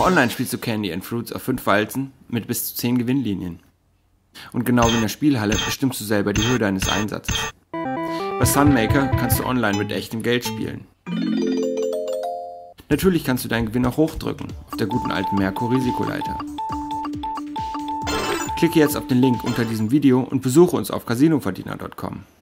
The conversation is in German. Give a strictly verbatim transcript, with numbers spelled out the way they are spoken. Auch online spielst du Candy and Fruits auf fünf Walzen mit bis zu zehn Gewinnlinien. Und genau wie in der Spielhalle bestimmst du selber die Höhe deines Einsatzes. Bei Sunmaker kannst du online mit echtem Geld spielen. Natürlich kannst du deinen Gewinn auch hochdrücken, auf der guten alten Merkur-Risikoleiter. Klicke jetzt auf den Link unter diesem Video und besuche uns auf casinoverdiener punkt com.